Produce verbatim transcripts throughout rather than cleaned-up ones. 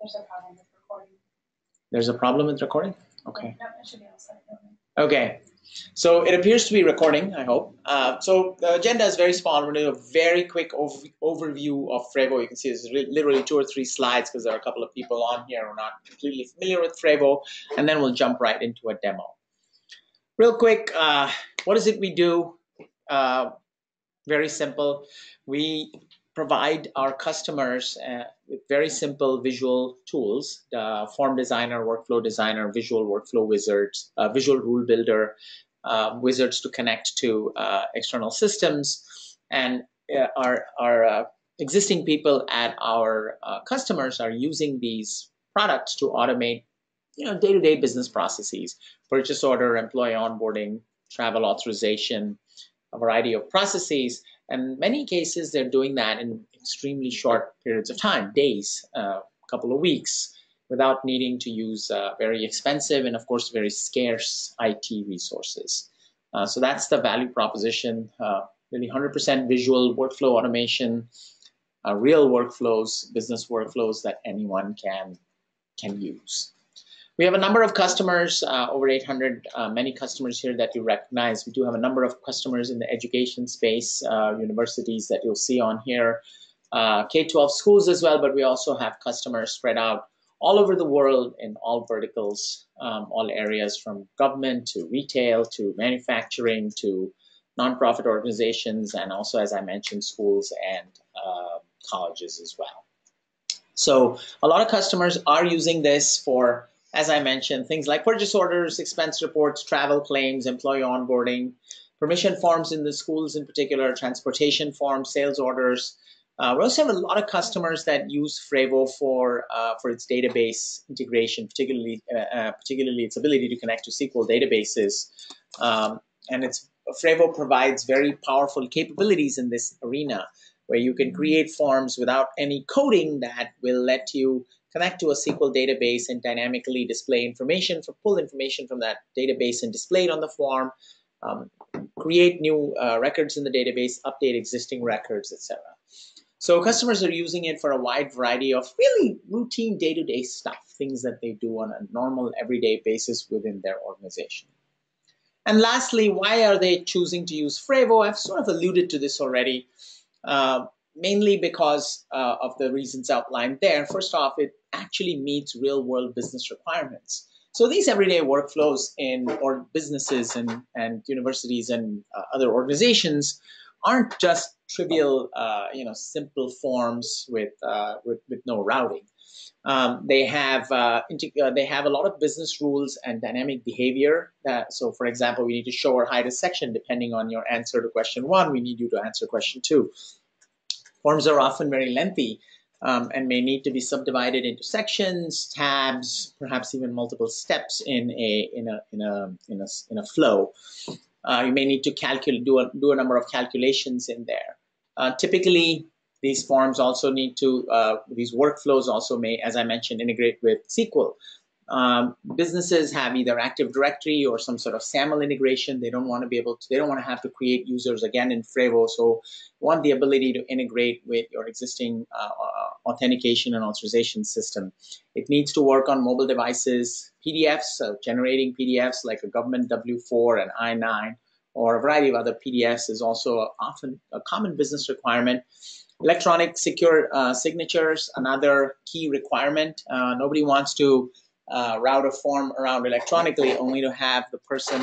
There's a problem with recording. There's a problem with recording? Okay. No, it should be outside. Okay. So it appears to be recording, I hope. Uh, so the agenda is very small. We're going to do a very quick over overview of Frevvo. You can see there's literally two or three slides because there are a couple of people on here who are not completely familiar with Frevvo. And then we'll jump right into a demo. Real quick, uh, what is it we do? Uh, very simple. We provide our customers uh, with very simple visual tools, uh, form designer, workflow designer, visual workflow wizards, uh, visual rule builder, uh, wizards to connect to uh, external systems. And uh, our, our uh, existing people at our uh, customers are using these products to automate, you know, day-to-day business processes, purchase order, employee onboarding, travel authorization, a variety of processes. And in many cases, they're doing that in extremely short periods of time, days, a uh, couple of weeks, without needing to use uh, very expensive and, of course, very scarce I T resources. Uh, so that's the value proposition, uh, really one hundred percent visual workflow automation, uh, real workflows, business workflows that anyone can, can use. We have a number of customers, uh, over eight hundred, uh, many customers here that you recognize. We do have a number of customers in the education space, uh, universities that you'll see on here, uh, K twelve schools as well, but we also have customers spread out all over the world in all verticals, um, all areas from government to retail to manufacturing to nonprofit organizations, and also, as I mentioned, schools and uh, colleges as well. So a lot of customers are using this for, as I mentioned, things like purchase orders, expense reports, travel claims, employee onboarding, permission forms in the schools in particular, transportation forms, sales orders. Uh, we also have a lot of customers that use Frevvo for uh, for its database integration, particularly uh, uh, particularly its ability to connect to S Q L databases. Um, and it's Frevvo provides very powerful capabilities in this arena, where you can create forms without any coding that will let you connect to a S Q L database and dynamically display information, for pull information from that database and display it on the form, um, create new uh, records in the database, update existing records, et cetera. So customers are using it for a wide variety of really routine day-to-day stuff, things that they do on a normal everyday basis within their organization. And lastly, why are they choosing to use Frevvo? I've sort of alluded to this already, uh, mainly because uh, of the reasons outlined there. First off, it actually meets real-world business requirements. So these everyday workflows in or businesses and, and universities and uh, other organizations aren't just trivial, uh, you know, simple forms with uh, with, with no routing. Um, they have uh, uh, they have a lot of business rules and dynamic behavior. That, so, for example, we need to show or hide a section depending on your answer to question one. We need you to answer question two. Forms are often very lengthy. Um, and may need to be subdivided into sections, tabs, perhaps even multiple steps in a in a in a in a, in a flow. Uh, you may need to calculate do a do a number of calculations in there. Uh, typically, these forms also need to uh, these workflows also may, as I mentioned, integrate with S Q L. Um, businesses have either Active Directory or some sort of SAML integration. They don't want to be able to, they don't want to have to create users again in Frevvo. So you want the ability to integrate with your existing uh, authentication and authorization system. It needs to work on mobile devices, P D Fs, so generating P D Fs like a government W four and I nine or a variety of other P D Fs is also often a common business requirement. Electronic secure uh, signatures, another key requirement. Uh, nobody wants to Uh, route a form around electronically, only to have the person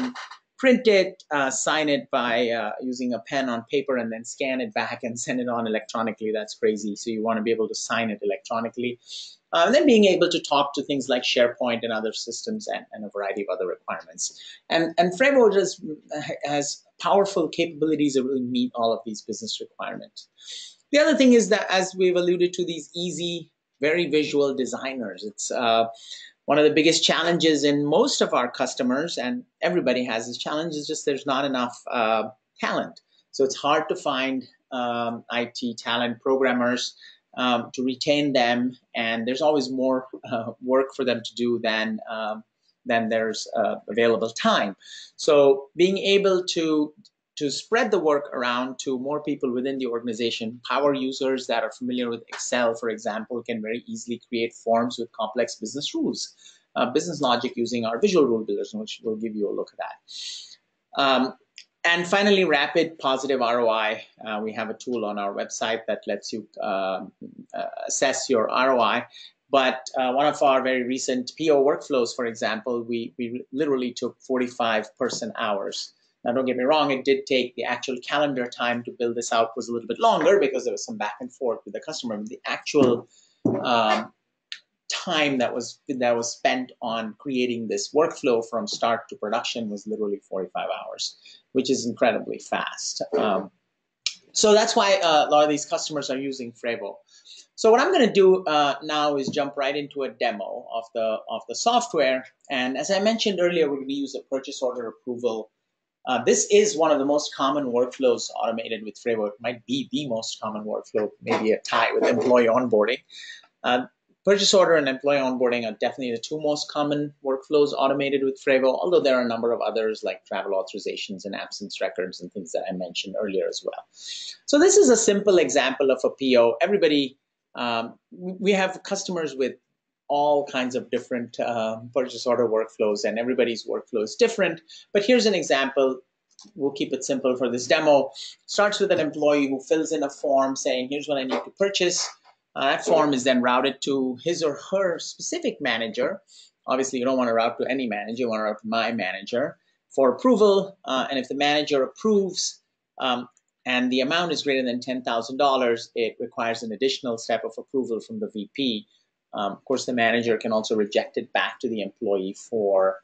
print it, uh, sign it by uh, using a pen on paper, and then scan it back and send it on electronically. That's crazy. So you want to be able to sign it electronically. Uh, and then being able to talk to things like SharePoint and other systems and, and a variety of other requirements. And, and Frevvo just has powerful capabilities that really meet all of these business requirements. The other thing is that, as we've alluded to, these easy, very visual designers. It's uh, one of the biggest challenges in most of our customers, and everybody has this challenge, is just there's not enough uh, talent. So it's hard to find um, I T talent programmers um, to retain them, and there's always more uh, work for them to do than, um, than there's uh, available time. So being able to to spread the work around to more people within the organization. Power users that are familiar with Excel, for example, can very easily create forms with complex business rules, uh, business logic using our visual rule builders, which we'll give you a look at that. Um, and finally, rapid positive R O I. Uh, we have a tool on our website that lets you uh, assess your R O I. But uh, one of our very recent P O workflows, for example, we, we literally took forty-five person hours. Now, don't get me wrong, it did take, the actual calendar time to build this out was a little bit longer because there was some back and forth with the customer. The actual um, time that was, that was spent on creating this workflow from start to production was literally forty-five hours, which is incredibly fast. Um, so that's why uh, a lot of these customers are using Frevvo. So what I'm going to do uh, now is jump right into a demo of the, of the software. And as I mentioned earlier, we're going to use a purchase order approval. Uh, this is one of the most common workflows automated with Frevvo. It might be the most common workflow, maybe a tie with employee onboarding. Uh, purchase order and employee onboarding are definitely the two most common workflows automated with Frevvo, although there are a number of others like travel authorizations and absence records and things that I mentioned earlier as well. So this is a simple example of a P O. Everybody, um, we have customers with all kinds of different uh, purchase order workflows, and everybody's workflow is different. But here's an example. We'll keep it simple for this demo. Starts with an employee who fills in a form saying, here's what I need to purchase. Uh, that form is then routed to his or her specific manager. Obviously, you don't want to route to any manager. You want to route to my manager for approval. Uh, and if the manager approves, um, and the amount is greater than ten thousand dollars, it requires an additional step of approval from the V P. Um, of course, the manager can also reject it back to the employee for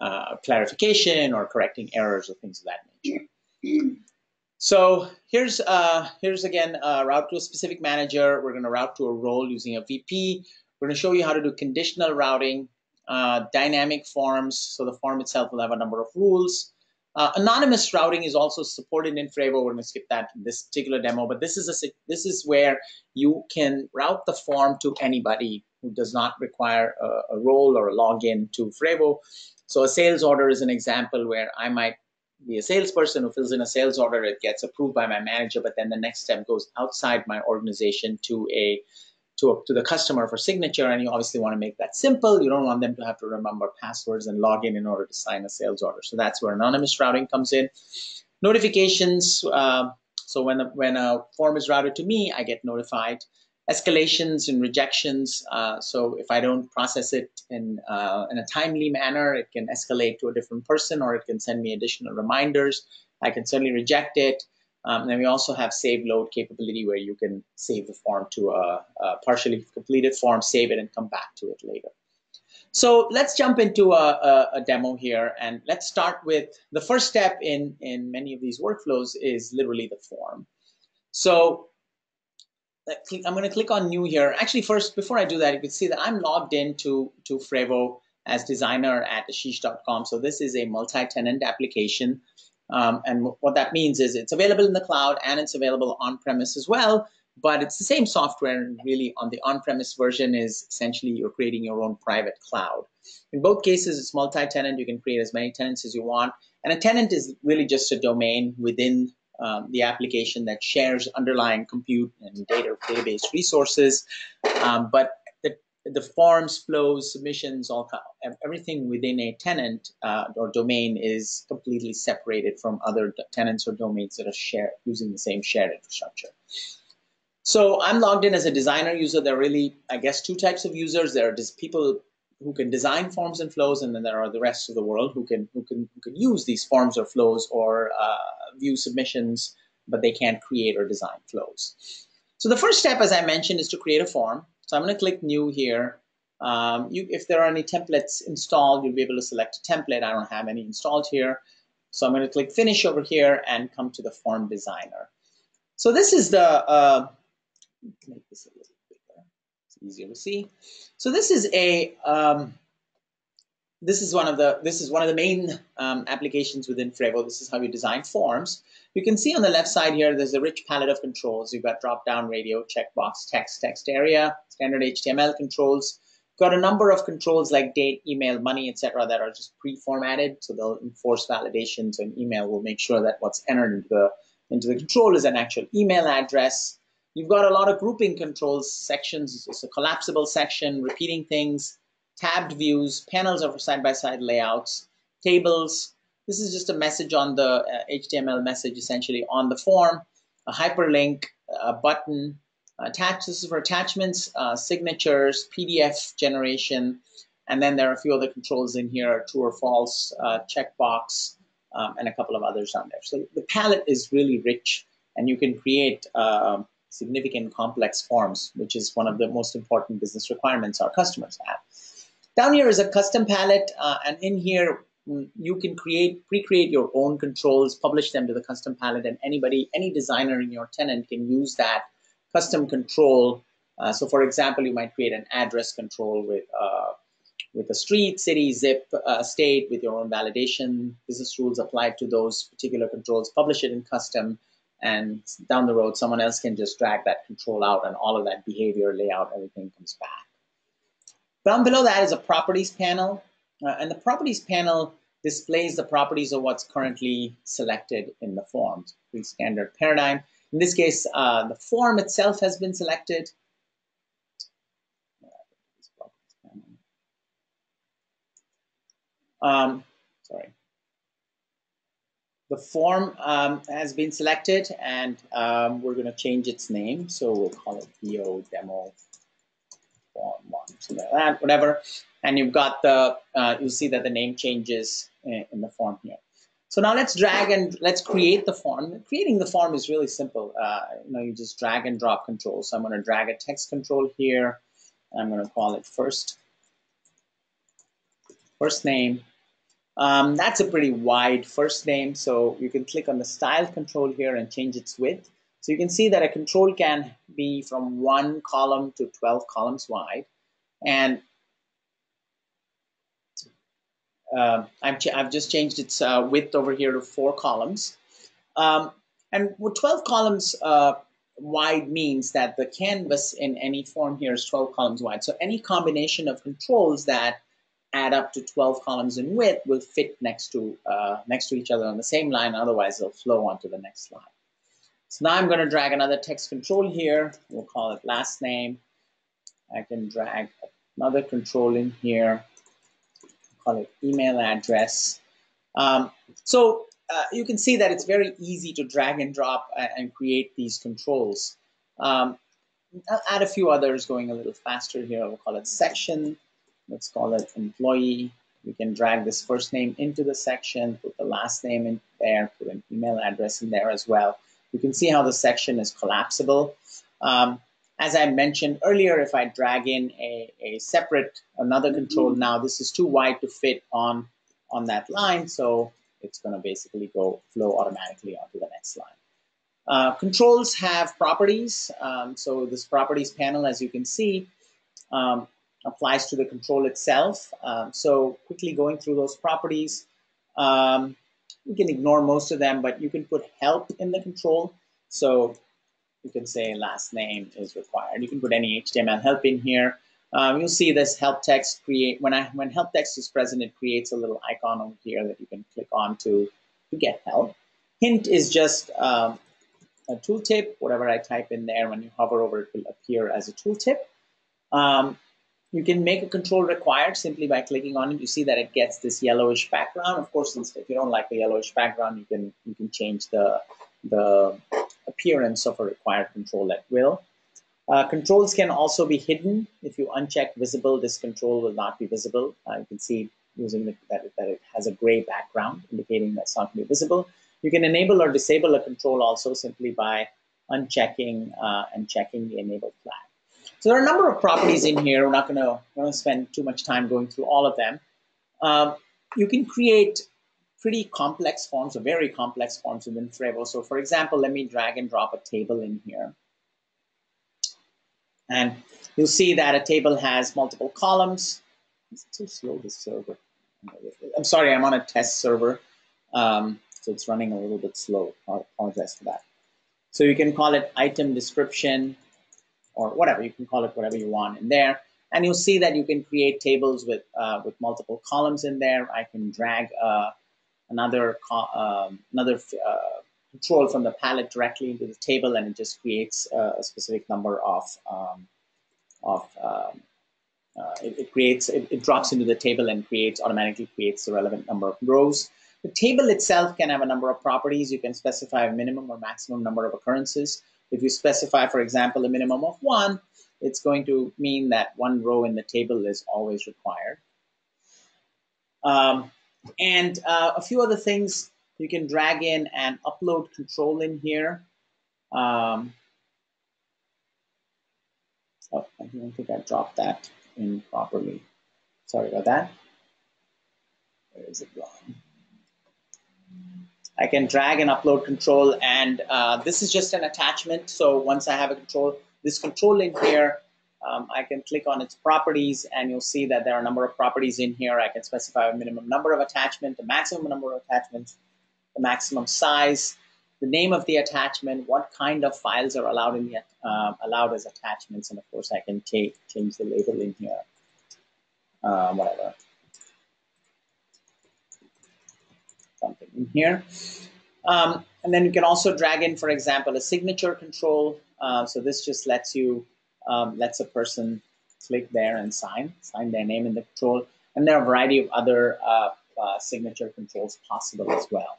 uh, clarification or correcting errors or things of that nature. So here's, uh, here's again, a route to a specific manager. We're going to route to a role using a V P. We're going to show you how to do conditional routing, uh, dynamic forms. So the form itself will have a number of rules. Uh, anonymous routing is also supported in Frevvo. We're going to skip that in this particular demo, but this is a, this is where you can route the form to anybody who does not require a, a role or a login to Frevvo. So a sales order is an example where I might be a salesperson who fills in a sales order. It gets approved by my manager, but then the next step goes outside my organization to a to, a, to the customer for signature, and you obviously want to make that simple. You don't want them to have to remember passwords and log in in order to sign a sales order. So that's where anonymous routing comes in. Notifications, uh, so when a, when a form is routed to me, I get notified. Escalations and rejections, uh, so if I don't process it in, uh, in a timely manner, it can escalate to a different person, or it can send me additional reminders. I can certainly reject it. Um, and then we also have save load capability where you can save the form to a, a partially completed form, save it, and come back to it later. So let's jump into a, a, a demo here, and let's start with the first step in, in many of these workflows is literally the form. So I'm going to click on new here. Actually, first, before I do that, you can see that I'm logged in to, to Frevvo as designer at ashish dot com. So this is a multi-tenant application. Um, and what that means is it's available in the cloud and it's available on-premise as well, but it's the same software. And really, on the on-premise version is essentially you're creating your own private cloud. In both cases, it's multi-tenant. You can create as many tenants as you want. And a tenant is really just a domain within um, the application that shares underlying compute and data database resources. Um, but the, the forms, flows, submissions, all everything within a tenant uh, or domain is completely separated from other tenants or domains that are shared using the same shared infrastructure. So I'm logged in as a designer user. There are really, I guess, two types of users. There are just people who can design forms and flows, and then there are the rest of the world who can who can who can use these forms or flows or uh, view submissions, but they can't create or design flows. So the first step, as I mentioned, is to create a form. So I'm going to click new here. Um, you, if there are any templates installed, you'll be able to select a template. I don't have any installed here. So I'm going to click finish over here and come to the form designer. So this is the, uh, make this a little bigger. It's easier to see. So this is a, um, this is one of the, this is one of the main um, applications within Frevvo. This is how you design forms. You can see on the left side here, there's a rich palette of controls. You've got drop-down, radio, checkbox, text, text area, standard H T M L controls. Got a number of controls like date, email, money, et cetera that are just pre-formatted, so they'll enforce validations. So an email will make sure that what's entered into the into the control is an actual email address. You've got a lot of grouping controls, sections, it's a collapsible section, repeating things, tabbed views, panels over side-by-side layouts, tables. This is just a message on the uh, H T M L message essentially on the form, a hyperlink, a button. Attach, this is for attachments, uh, signatures, P D F generation, and then there are a few other controls in here, true or false, uh, checkbox, um, and a couple of others on there. So the palette is really rich, and you can create uh, significant complex forms, which is one of the most important business requirements our customers have. Down here is a custom palette, uh, and in here you can create, pre-create your own controls, publish them to the custom palette, and anybody, any designer in your tenant can use that custom control. Uh, so, for example, you might create an address control with uh, with a street, city, zip, uh, state, with your own validation, business rules applied to those particular controls. Publish it in custom, and down the road, someone else can just drag that control out, and all of that behavior, layout, everything comes back. Down below that is a properties panel, uh, and the properties panel displays the properties of what's currently selected in the form. Pretty standard paradigm. In this case, uh, the form itself has been selected. Um, sorry. The form um, has been selected, and um, we're going to change its name. So we'll call it V O Demo Form one, something like that, whatever. And you've got the, uh, you'll see that the name changes in, in the form here. So now let's drag and let's create the form. Creating the form is really simple. Uh, you know, you just drag and drop controls. So I'm going to drag a text control here. And I'm going to call it first, first name. Um, that's a pretty wide first name. So you can click on the style control here and change its width. So you can see that a control can be from one column to twelve columns wide. And Uh, I've, ch I've just changed its uh, width over here to four columns. Um, and what twelve columns uh, wide means that the canvas in any form here is twelve columns wide. So any combination of controls that add up to twelve columns in width will fit next to, uh, next to each other on the same line. Otherwise, they'll flow onto the next line. So now I'm going to drag another text control here. We'll call it last name. I can drag another control in here. Call it email address. Um, so uh, you can see that it's very easy to drag and drop and, and create these controls. Um, I'll add a few others going a little faster here. We'll call it section. Let's call it employee. We can drag this first name into the section, put the last name in there, put an email address in there as well. You can see how the section is collapsible. Um, As I mentioned earlier, if I drag in a, a separate, another control, mm-hmm. now this is too wide to fit on, on that line, so it's going to basically go flow automatically onto the next line. Uh, controls have properties, um, so this properties panel, as you can see, um, applies to the control itself. Um, so quickly going through those properties, um, you can ignore most of them, but you can put help in the control. So you can say last name is required. You can put any H T M L help in here. Um, you'll see this help text create, when I when help text is present, it creates a little icon over here that you can click on to, to get help. Hint is just um, a tooltip. Whatever I type in there, when you hover over it, will appear as a tooltip. Um, you can make a control required simply by clicking on it. You see that it gets this yellowish background. Of course, if you don't like the yellowish background, you can you can change the the appearance of a required control at will. Uh, controls can also be hidden. If you uncheck visible, this control will not be visible. Uh, you can see using the, that, that it has a gray background, indicating that's not going to be visible. You can enable or disable a control also simply by unchecking uh, and checking the enable flag. So there are a number of properties in here. We're not going to spend too much time going through all of them. Uh, you can create pretty complex forms, or very complex forms within Frevvo. So for example, let me drag and drop a table in here. And you'll see that a table has multiple columns. It's too slow, this server. I'm sorry, I'm on a test server. Um, so it's running a little bit slow. I apologize for that. So you can call it item description or whatever. You can call it whatever you want in there. And you'll see that you can create tables with uh, with multiple columns in there. I can drag uh, another um, another uh, control from the palette directly into the table, and it just creates uh, a specific number of um, of um, uh, it, it creates it, it drops into the table and creates automatically creates the relevant number of rows. The table itself can have a number of properties. You can specify a minimum or maximum number of occurrences. If you specify, for example, a minimum of one, it's going to mean that one row in the table is always required. Um, and uh, a few other things, you can drag in an upload control in here. Um, oh, I don't think I dropped that in properly. Sorry about that. Where is it gone? I can drag an upload control, and uh, this is just an attachment. So once I have a control, this control in here, um, I can click on its properties, and you'll see that there are a number of properties in here. I can specify a minimum number of attachment, the maximum number of attachments, the maximum size, the name of the attachment, what kind of files are allowed in the uh, allowed as attachments, and of course I can take change the label in here, uh, whatever. Something in here. Um, and then you can also drag in, for example, a signature control. Uh, so this just lets you, um, lets a person click there and sign, sign their name in the control. And there are a variety of other uh, uh, signature controls possible as well.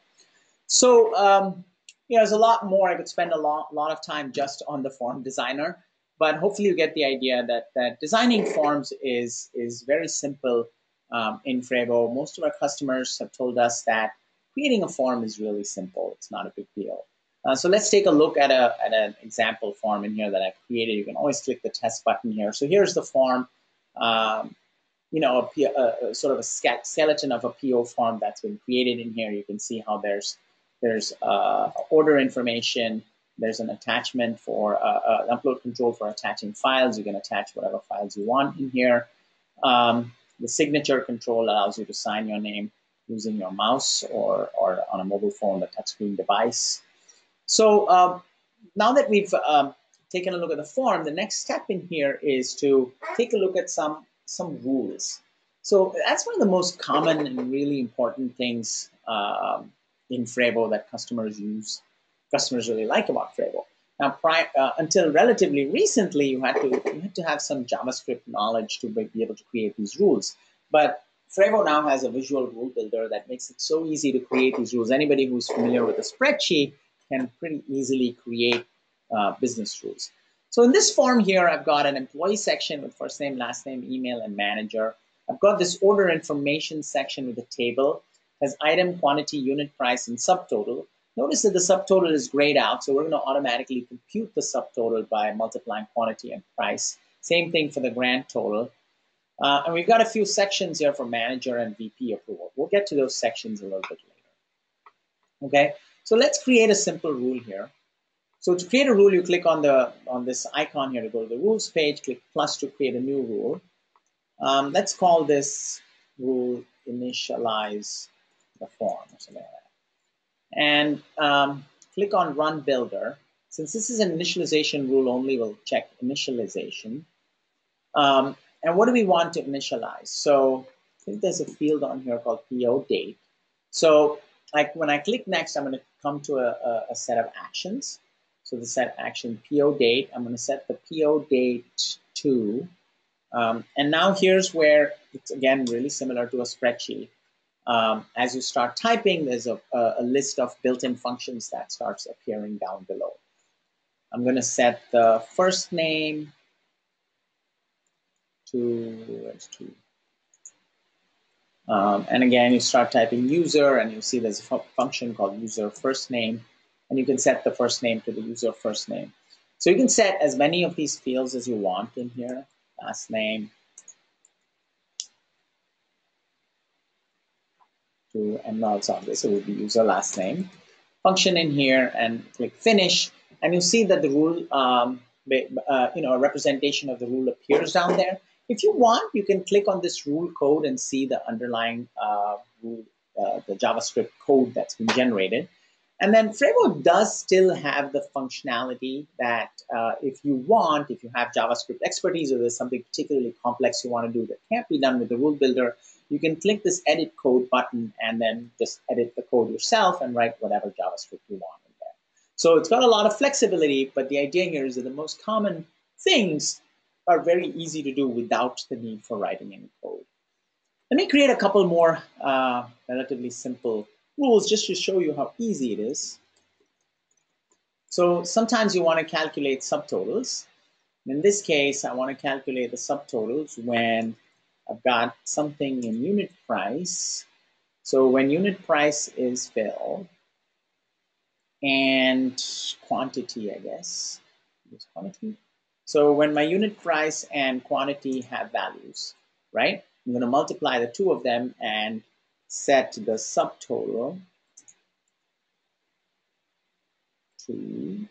So, um, you know, there's a lot more. I could spend a lot, lot of time just on the form designer, but hopefully you get the idea that, that designing forms is, is very simple um, in Frevvo. Most of our customers have told us that creating a form is really simple. It's not a big deal. Uh, so let's take a look at, a, at an example form in here that I've created. You can always click the test button here. So here's the form, um, you know, a, a, a sort of a skeleton of a P O form that's been created in here. You can see how there's there's uh, order information. There's an attachment for uh, an upload control for attaching files. You can attach whatever files you want in here. Um, the signature control allows you to sign your name using your mouse or, or on a mobile phone, a touchscreen device. So uh, now that we've uh, taken a look at the form, the next step in here is to take a look at some, some rules. So that's one of the most common and really important things uh, in Frevvo that customers use, customers really like about Frevvo. Now, prior, uh, until relatively recently, you had, to, you had to have some JavaScript knowledge to be able to create these rules. But Frevvo now has a visual rule builder that makes it so easy to create these rules. Anybody who's familiar with a spreadsheet can pretty easily create uh, business rules. So in this form here, I've got an employee section with first name, last name, email, and manager. I've got this order information section with a table. It has item, quantity, unit price, and subtotal. Notice that the subtotal is grayed out, so we're going to automatically compute the subtotal by multiplying quantity and price. Same thing for the grand total. Uh, and we've got a few sections here for manager and V P approval. We'll get to those sections a little bit later. Okay, so let's create a simple rule here. So to create a rule, you click on the on this icon here to go to the rules page, click plus to create a new rule. Um, let's call this rule initialize the form or something like that. And um, click on run builder. Since this is an initialization rule only, we'll check initialization. Um, And what do we want to initialize? So I think there's a field on here called P O date. So like when I click next, I'm going to come to a, a, a set of actions. So the set action P O date, I'm going to set the P O date to, um, and now here's where it's again really similar to a spreadsheet. Um, as you start typing, there's a, a list of built-in functions that starts appearing down below. I'm going to set the first name to, to. Um, and again, you start typing user, and you see there's a fu function called user first name, and you can set the first name to the user first name. So you can set as many of these fields as you want in here. Last name to, and now it's obvious, so it would be user last name. Function in here, and click finish, and you see that the rule, um, uh, you know, a representation of the rule appears down there. If you want, you can click on this rule code and see the underlying uh, rule, uh, the JavaScript code that's been generated. And then Frevvo does still have the functionality that uh, if you want, if you have JavaScript expertise or there's something particularly complex you want to do that can't be done with the rule builder, you can click this edit code button and then just edit the code yourself and write whatever JavaScript you want in there. So it's got a lot of flexibility, but the idea here is that the most common things are very easy to do without the need for writing any code. Let me create a couple more uh, relatively simple rules just to show you how easy it is. So sometimes you want to calculate subtotals. In this case, I want to calculate the subtotals when I've got something in unit price. So when unit price is fill and quantity, I guess, is quantity. So when my unit price and quantity have values, right? I'm going to multiply the two of them and set the subtotal to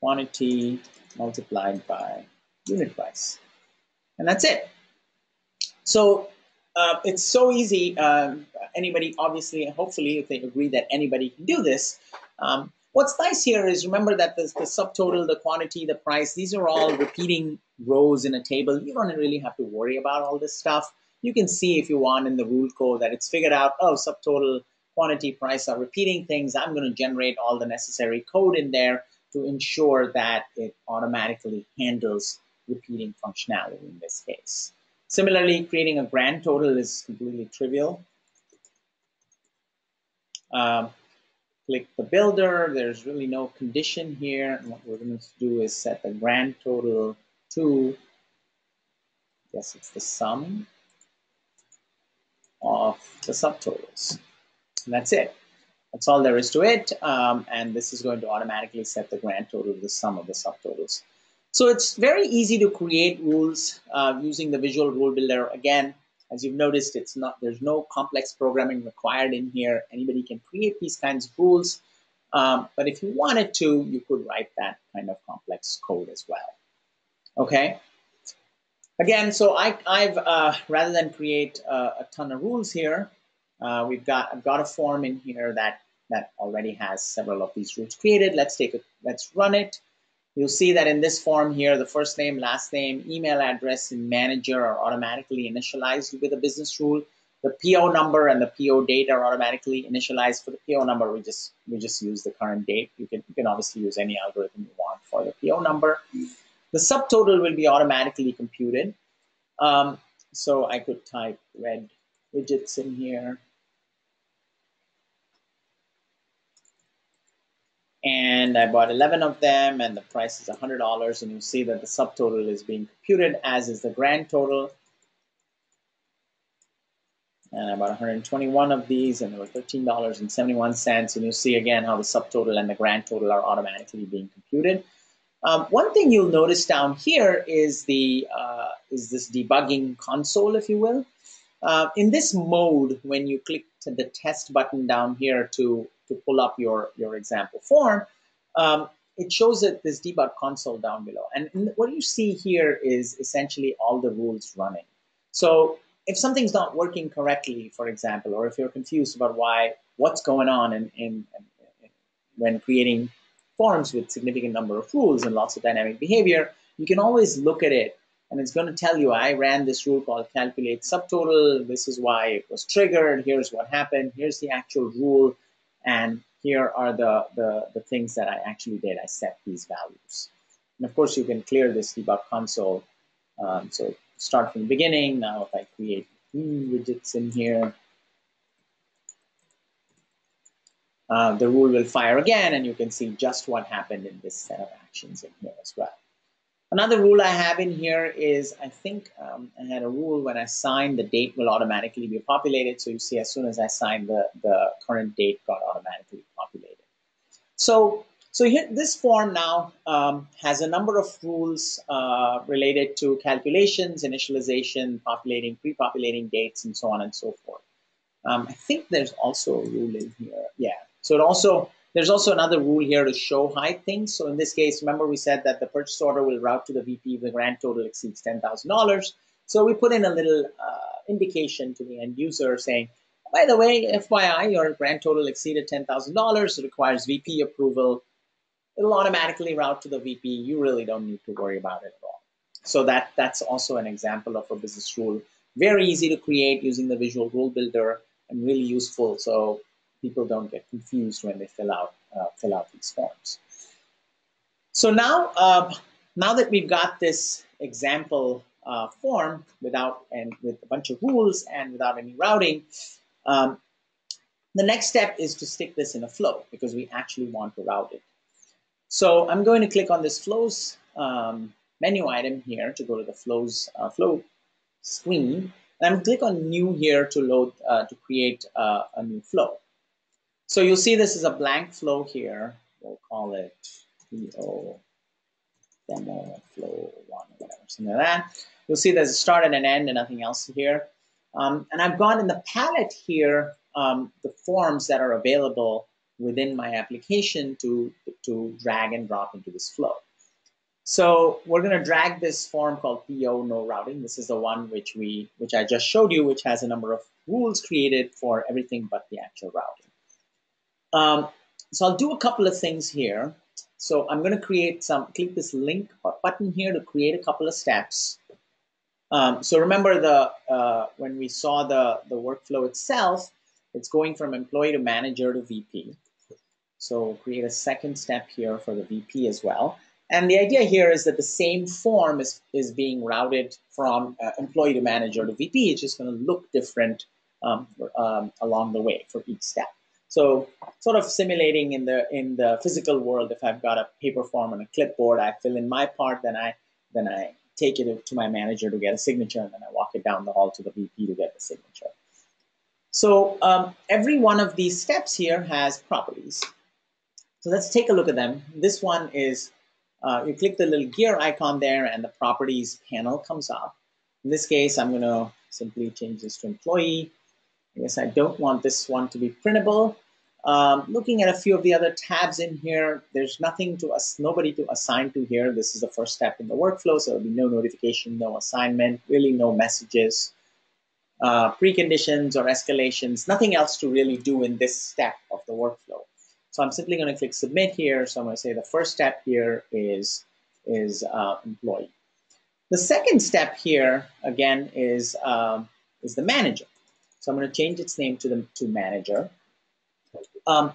quantity multiplied by unit price. And that's it. So uh, it's so easy. Uh, anybody, obviously, hopefully, if they agree that anybody can do this. Um, what's nice here is remember that the, the subtotal, the quantity, the price, these are all repeating rows in a table. You don't really have to worry about all this stuff. You can see if you want in the rule code that it's figured out, oh, subtotal, quantity, price are repeating things. I'm going to generate all the necessary code in there to ensure that it automatically handles repeating functionality in this case. Similarly, creating a grand total is completely trivial. Uh, click the builder. There's really no condition here. And what we're going to do is set the grand total to, I guess it's the sum of the subtotals. And that's it. That's all there is to it. Um, and this is going to automatically set the grand total to the sum of the subtotals. So it's very easy to create rules uh, using the visual rule builder. Again, as you've noticed, it's not, there's no complex programming required in here. Anybody can create these kinds of rules. Um, but if you wanted to, you could write that kind of complex code as well. Okay. Again, so I, I've uh, rather than create a, a ton of rules here, uh, we've got I've got a form in here that that already has several of these rules created. Let's take a let's run it. You'll see that in this form here, the first name, last name, email address, and manager are automatically initialized with a business rule. The P O number and the P O date are automatically initialized. For the P O number, we just we just use the current date. You can you can obviously use any algorithm you want for the P O number. The subtotal will be automatically computed. Um, so I could type red widgets in here. And I bought eleven of them and the price is one hundred dollars. And you see that the subtotal is being computed as is the grand total. And I bought one hundred twenty-one of these and they were thirteen dollars and seventy-one cents. And you see again how the subtotal and the grand total are automatically being computed. Um, one thing you'll notice down here is the uh, is this debugging console, if you will. Uh, in this mode, when you click to the test button down here to, to pull up your, your example form, um, it shows that this debug console down below. And what you see here is essentially all the rules running. So if something's not working correctly, for example, or if you're confused about why, what's going on in, in, in when creating forms with significant number of rules and lots of dynamic behavior, you can always look at it and it's going to tell you, I ran this rule called calculate subtotal. This is why it was triggered. Here's what happened. Here's the actual rule. And here are the, the, the things that I actually did. I set these values. And of course, you can clear this debug console. Um, so start from the beginning. Now, if I create widgets in here, Uh, the rule will fire again, and you can see just what happened in this set of actions in here as well. Another rule I have in here is, I think um, I had a rule when I signed, the date will automatically be populated. So you see, as soon as I signed, the, the current date got automatically populated. So, so here, this form now um, has a number of rules uh, related to calculations, initialization, populating, pre-populating dates, and so on and so forth. Um, I think there's also a rule in here. Yeah. So it also, there's also another rule here to show hide things. So in this case, remember we said that the purchase order will route to the V P if the grand total exceeds ten thousand dollars. So we put in a little uh, indication to the end user saying, By the way, F Y I, your grand total exceeded ten thousand dollars, requires V P approval. It'll automatically route to the V P. You really don't need to worry about it at all. So that, that's also an example of a business rule. Very easy to create using the Visual Rule Builder and really useful so people don't get confused when they fill out, uh, fill out these forms. So now, uh, now that we've got this example uh, form without and with a bunch of rules and without any routing, um, the next step is to stick this in a flow because we actually want to route it. So I'm going to click on this flows um, menu item here to go to the flows uh, flow screen, and I'm going to click on new here to load uh, to create uh, a new flow. So you'll see this is a blank flow here. We'll call it demo flow one, or whatever, something like that. You'll see there's a start and an end and nothing else here. Um, and I've got in the palette here um, the forms that are available within my application to to drag and drop into this flow. So we're going to drag this form called P O No Routing. This is the one which we which I just showed you, which has a number of rules created for everything but the actual routing. Um, so I'll do a couple of things here. So I'm going to create some. Click this link button here to create a couple of steps. Um, so remember the uh, when we saw the the workflow itself, it's going from employee to manager to V P. So we'll create a second step here for the V P as well. And the idea here is that the same form is, is being routed from uh, employee to manager to V P. It's just going to look different um, um, along the way for each step. So sort of simulating in the in the physical world, if I've got a paper form and a clipboard, I fill in my part, then I then I take it to my manager to get a signature, and then I walk it down the hall to the V P to get the signature. So um, every one of these steps here has properties. So let's take a look at them. This one is, uh, you click the little gear icon there and the properties panel comes up. In this case, I'm gonna simply change this to employee. I guess I don't want this one to be printable. Um, looking at a few of the other tabs in here, there's nothing to us, nobody to assign to here. This is the first step in the workflow, so there'll be no notification, no assignment, really no messages. Uh, preconditions or escalations, nothing else to really do in this step of the workflow. So I'm simply going to click submit here. So I'm going to say the first step here is, is uh, employee. The second step here, again, is, um, is the manager. So I'm going to change its name to, the, to manager. Um,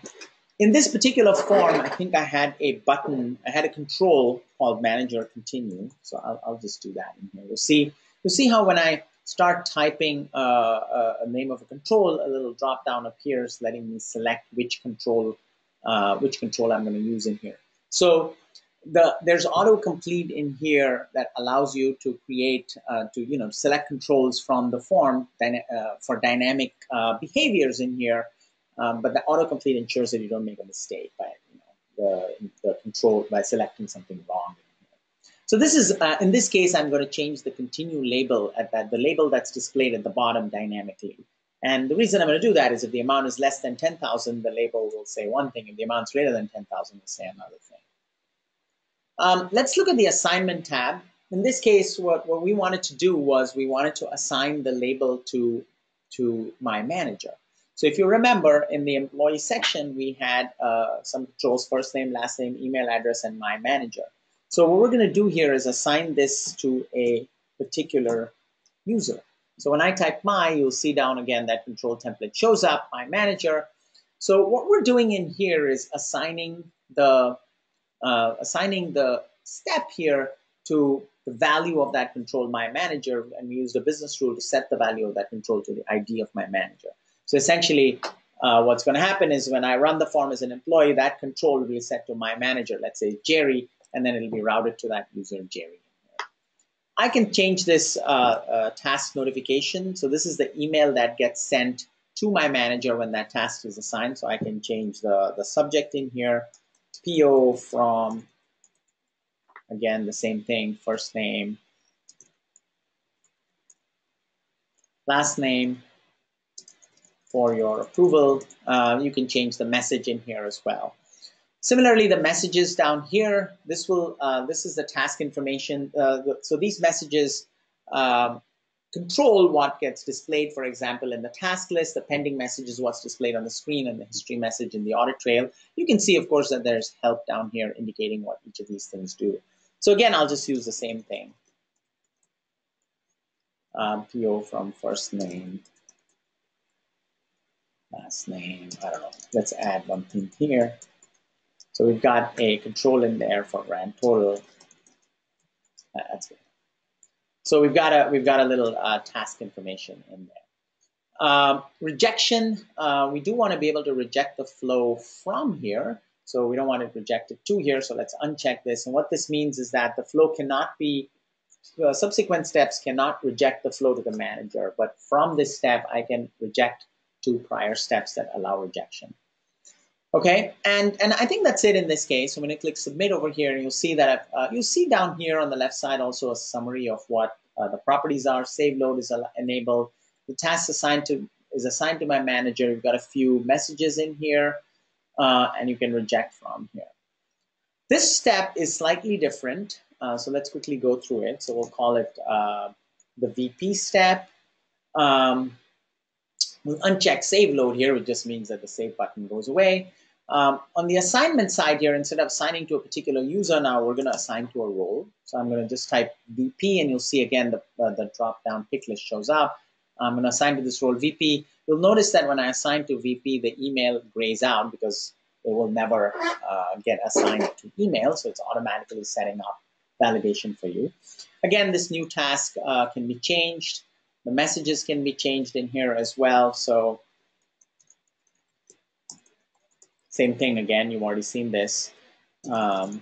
in this particular form, I think I had a button, I had a control called manager continue. So I'll, I'll just do that in here. You'll see, you'll see how when I start typing uh, a name of a control, a little drop down appears, letting me select which control, uh, which control I'm going to use in here. So the, there's autocomplete in here that allows you to create, uh, to you know, select controls from the form dyna uh, for dynamic uh, behaviors in here. Um, but the autocomplete ensures that you don't make a mistake by you know, the, the control by selecting something wrong. So this is, uh, in this case, I'm going to change the continue label at that, the label that's displayed at the bottom dynamically. And the reason I'm going to do that is if the amount is less than ten thousand, the label will say one thing. If the amount's greater than ten thousand, it'll say another thing. Um, let's look at the assignment tab. In this case, what, what we wanted to do was we wanted to assign the label to, to my manager. So if you remember, in the employee section, we had uh, some controls, first name, last name, email address, and my manager. So what we're going to do here is assign this to a particular user. So when I type my, you'll see down again that control template shows up, my manager. So what we're doing in here is assigning the uh, assigning the step here to the value of that control, my manager, and we use the business rule to set the value of that control to the I D of my manager. So essentially, uh, what's going to happen is when I run the form as an employee, that control will be set to my manager, let's say Jerry, and then it'll be routed to that user, Jerry. I can change this uh, uh, task notification. So this is the email that gets sent to my manager when that task is assigned. So I can change the, the subject in here, P O from, again, the same thing, first name, last name for your approval. Uh, you can change the message in here as well. Similarly, the messages down here, this will, uh, this is the task information. Uh, so these messages, uh, control what gets displayed. For example, in the task list, the pending message is what's displayed on the screen and the history message in the audit trail. You can see, of course, that there's help down here indicating what each of these things do. So again, I'll just use the same thing. Um, P O from first name, last name, I don't know. Let's add one thing here. So we've got a control in there for grand total. That's it. So we've got a we've got a little uh, task information in there. Um, rejection. Uh, we do want to be able to reject the flow from here, so we don't want it rejected to here. So let's uncheck this. And what this means is that the flow cannot be uh, subsequent steps cannot reject the flow to the manager, but from this step I can reject two prior steps that allow rejection. Okay, and and I think that's it in this case. So when I click submit over here, you'll see that uh, you see down here on the left side also a summary of what uh, the properties are. Save load is enabled. The task assigned to is assigned to my manager. You've got a few messages in here, uh, and you can reject from here. This step is slightly different, uh, so let's quickly go through it. So we'll call it uh, the V P step. Um, We'll uncheck save load here, which just means that the save button goes away. Um, on the assignment side here, instead of assigning to a particular user now, we're going to assign to a role. So I'm going to just type V P, and you'll see again the, uh, the drop-down pick list shows up. I'm going to assign to this role V P. You'll notice that when I assign to V P, the email grays out because it will never uh, get assigned to email, so it's automatically setting up validation for you. Again, this new task uh, can be changed. The messages can be changed in here as well. So same thing again, you've already seen this. Um,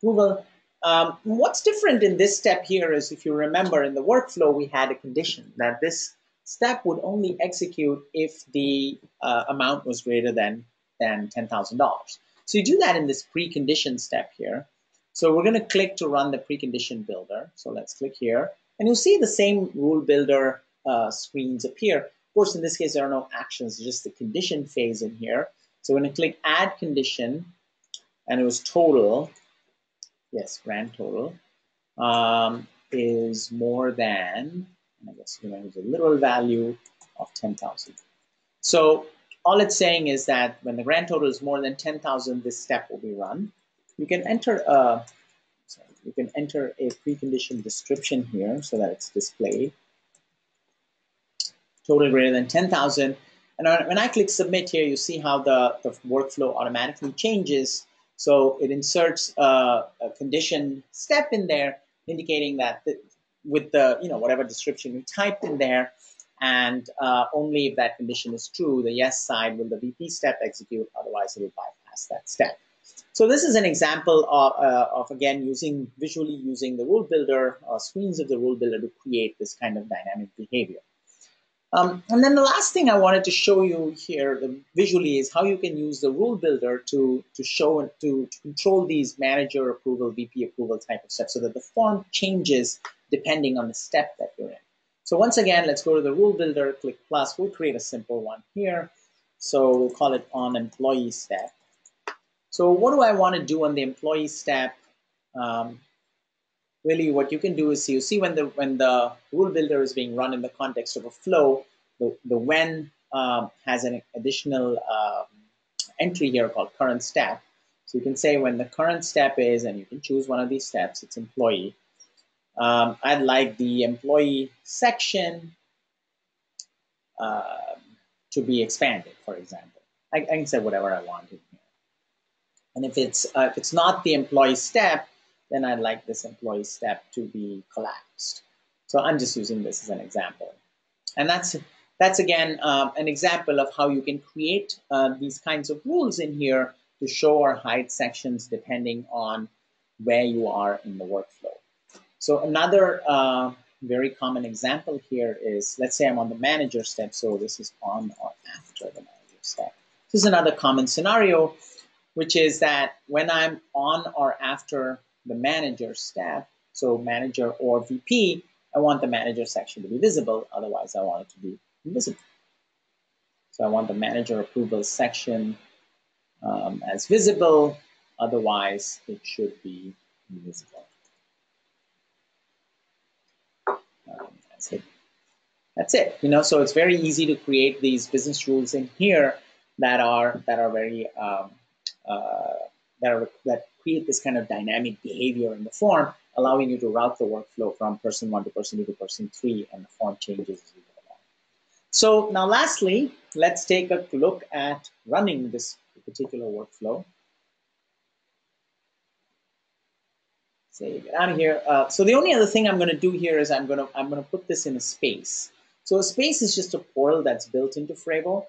Google, um, what's different in this step here is, if you remember in the workflow, we had a condition that this step would only execute if the uh, amount was greater than, than ten thousand dollars. So you do that in this precondition step here. So we're gonna click to run the precondition builder. So let's click here. And you'll see the same rule builder uh, screens appear. Of course, in this case, there are no actions, just the condition phase in here. So when I click add condition, and it was total, yes, grand total, um, is more than, I guess you know, the literal value of ten thousand. So all it's saying is that when the grand total is more than ten thousand, this step will be run. You can enter a So you can enter a precondition description here so that it's displayed. Total greater than ten thousand. And when I click submit here, you see how the, the workflow automatically changes. So it inserts a, a condition step in there, indicating that the, with the, you know, whatever description you typed in there, and uh, only if that condition is true, the yes side will the V P step execute, otherwise it will bypass that step. So this is an example of, uh, of again, using visually using the rule builder or screens of the rule builder to create this kind of dynamic behavior. Um, and then the last thing I wanted to show you here the, visually is how you can use the rule builder to, to show and to, to control these manager approval, V P approval type of steps so that the form changes depending on the step that you're in. So once again, let's go to the rule builder, click plus. We'll create a simple one here. So we'll call it on employee step. So what do I want to do on the employee step? Um, really, what you can do is see, you see when the when the rule builder is being run in the context of a flow, the, the when um, has an additional um, entry here called current step. So you can say when the current step is, and you can choose one of these steps, it's employee. Um, I'd like the employee section uh, to be expanded, for example. I, I can say whatever I want in here. And if it's, uh, if it's not the employee step, then I'd like this employee step to be collapsed. So I'm just using this as an example. And that's, that's again, um, an example of how you can create uh, these kinds of rules in here to show or hide sections depending on where you are in the workflow. So another uh, very common example here is, let's say I'm on the manager step. So this is on or after the manager step. This is another common scenario, which is that when I'm on or after the manager step, so manager or V P, I want the manager section to be visible, otherwise I want it to be invisible. So I want the manager approval section um, as visible, otherwise it should be invisible. Uh, That's it. That's it. You know, so it's very easy to create these business rules in here that are that are very um, uh, that are that create this kind of dynamic behavior in the form, allowing you to route the workflow from person one to person two to person three, and the form changes as you go along. So now lastly, let's take a look at running this particular workflow. Save it out of here. Uh, so the only other thing I'm gonna do here is I'm gonna I'm gonna put this in a space. So a space is just a portal that's built into Frevvo.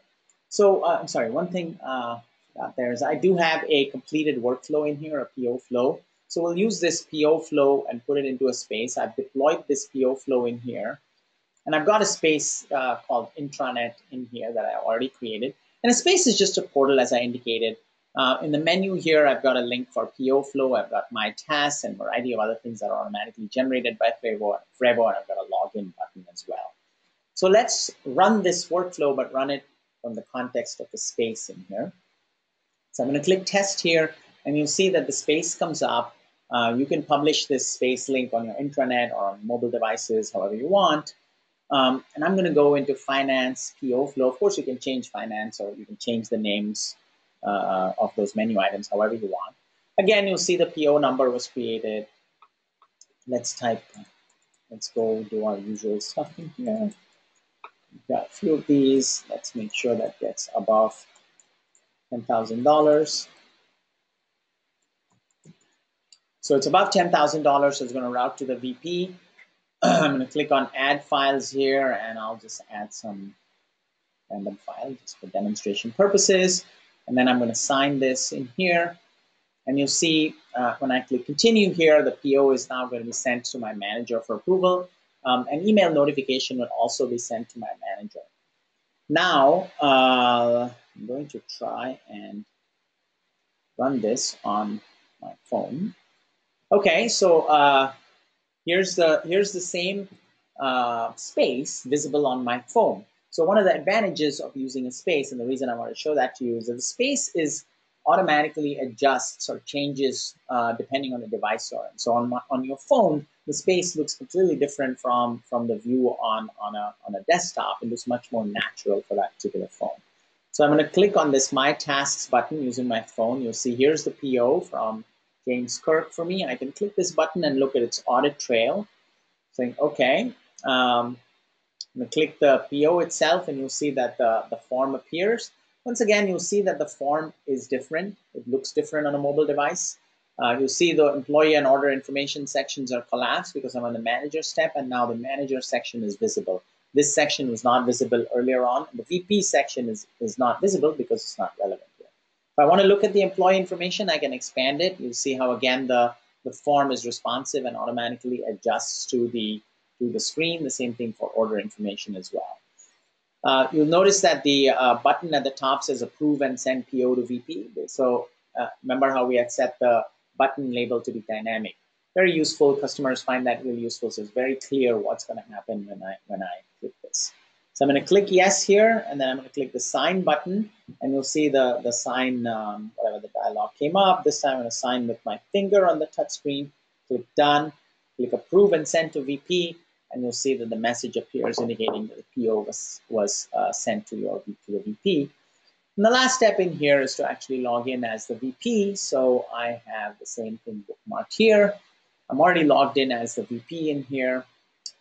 So uh, I'm sorry, one thing uh, out there is I do have a completed workflow in here, a P O flow. So we'll use this P O flow and put it into a space. I've deployed this P O flow in here, and I've got a space uh, called intranet in here that I already created. And a space is just a portal, as I indicated. Uh, in the menu here, I've got a link for P O flow. I've got my tasks and a variety of other things that are automatically generated by Frevvo, Frevvo, and I've got a login button as well. So let's run this workflow, but run it from the context of the space in here. So I'm going to click test here, and you'll see that the space comes up. Uh, you can publish this space link on your intranet or on mobile devices, however you want. Um, and I'm going to go into finance, P O flow. Of course, you can change finance, or you can change the names uh, of those menu items, however you want. Again, you'll see the P O number was created. Let's type, let's go do our usual stuff in here. We've got a few of these. Let's make sure that gets above ten thousand dollars. So it's above ten thousand dollars, so it's going to route to the V P. I'm going to click on add files here, and I'll just add some random file just for demonstration purposes. And then I'm going to sign this in here. And you'll see uh, when I click continue here, the P O is now going to be sent to my manager for approval. Um, an email notification will also be sent to my manager. Now, uh, I'm going to try and run this on my phone. Okay, so uh, here's the here's the same uh, space visible on my phone. So one of the advantages of using a space, and the reason I want to show that to you, is that the space is automatically adjusts or changes uh, depending on the device you're on. So on my, on your phone, the space looks completely different from from the view on on a on a desktop, and it's much more natural for that particular phone. So I'm going to click on this My Tasks button using my phone. You'll see here's the P O from James Kirk for me. I can click this button and look at its audit trail, saying, okay, um, I'm going to click the P O itself, and you'll see that the, the form appears. Once again, you'll see that the form is different. It looks different on a mobile device. Uh, you'll see the employee and order information sections are collapsed because I'm on the manager step, and now the manager section is visible. This section was not visible earlier on. The V P section is, is not visible because it's not relevant. If I want to look at the employee information, I can expand it. You'll see how, again, the, the form is responsive and automatically adjusts to the, to the screen. The same thing for order information as well. Uh, you'll notice that the uh, button at the top says approve and send P O to V P. So uh, remember how we had set the button label to be dynamic. Very useful. Customers find that really useful. So it's very clear what's going to happen when I, when I click this. So I'm going to click yes here, and then I'm going to click the sign button, and you'll see the, the sign, um, whatever the dialog came up. This time I'm going to sign with my finger on the touch screen, click done, click approve and send to V P, and you'll see that the message appears indicating that the P O was, was uh, sent to your to the V P. And the last step in here is to actually log in as the V P. So I have the same thing bookmarked here. I'm already logged in as the V P in here.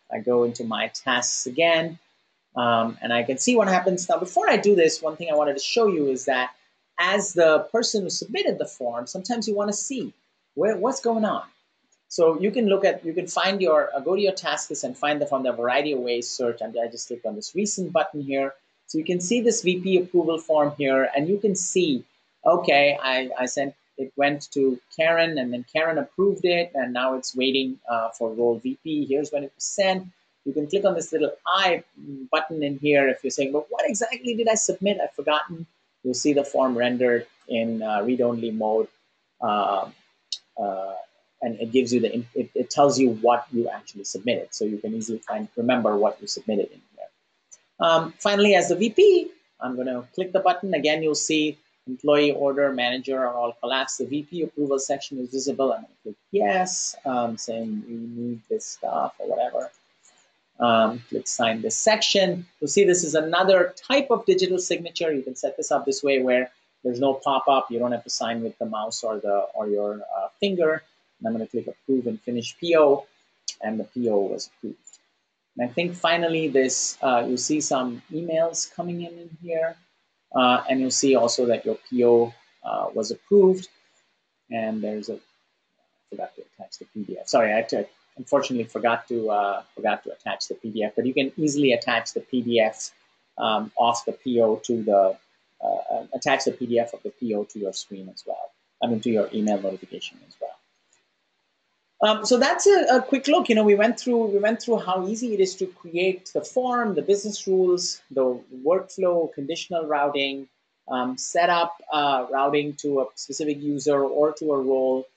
I go into my tasks again. Um, and I can see what happens. Now, before I do this, one thing I wanted to show you is that as the person who submitted the form, sometimes you want to see where, what's going on. So you can look at, you can find your, uh, go to your task list and find the form. There are a variety of ways, search, and I just clicked on this recent button here. So you can see this V P approval form here, and you can see, okay, I, I sent, it went to Karen, and then Karen approved it, and now it's waiting uh, for role V P. Here's when it was sent. You can click on this little I button in here if you're saying, but what exactly did I submit? I've forgotten. You'll see the form rendered in uh, read-only mode, uh, uh, and it gives you the, it, it tells you what you actually submitted. So you can easily find, remember what you submitted in here. Um, finally, as the V P, I'm going to click the button. Again, you'll see employee, order, manager are all collapsed. The V P approval section is visible. I'm going to click yes, um, saying we need this stuff or whatever. Um, click sign this section. You'll see this is another type of digital signature. You can set this up this way where there's no pop-up. You don't have to sign with the mouse or the or your uh, finger. And I'm going to click approve and finish P O, and the P O was approved. And I think finally this, uh, you'll see some emails coming in, in here, uh, and you'll see also that your P O uh, was approved. And there's a, I forgot to attach the P D F. Sorry, I took, unfortunately forgot to uh, forgot to attach the P D F, but you can easily attach the P D F um, off the P O to the, uh, attach the P D F of the P O to your screen as well, I mean to your email notification as well. Um, so that's a, a quick look. You know, we went through we went through how easy it is to create the form, the business rules, the workflow, conditional routing, um, set up uh, routing to a specific user or to a role,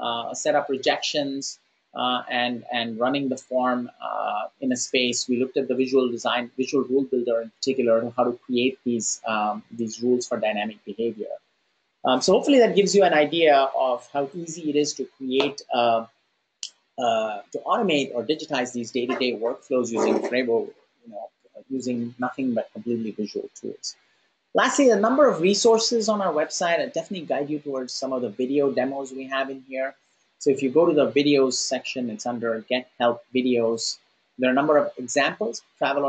uh, set up rejections, uh, and and running the form uh, in a space. We looked at the visual design, visual rule builder in particular, how to create these um, these rules for dynamic behavior. Um, so hopefully that gives you an idea of how easy it is to create. Uh, Uh, to automate or digitize these day-to-day workflows using Frevvo, you know, using nothing but completely visual tools. Lastly, a number of resources on our website. I definitely guide you towards some of the video demos we have in here. So if you go to the videos section, it's under Get Help Videos. There are a number of examples, travel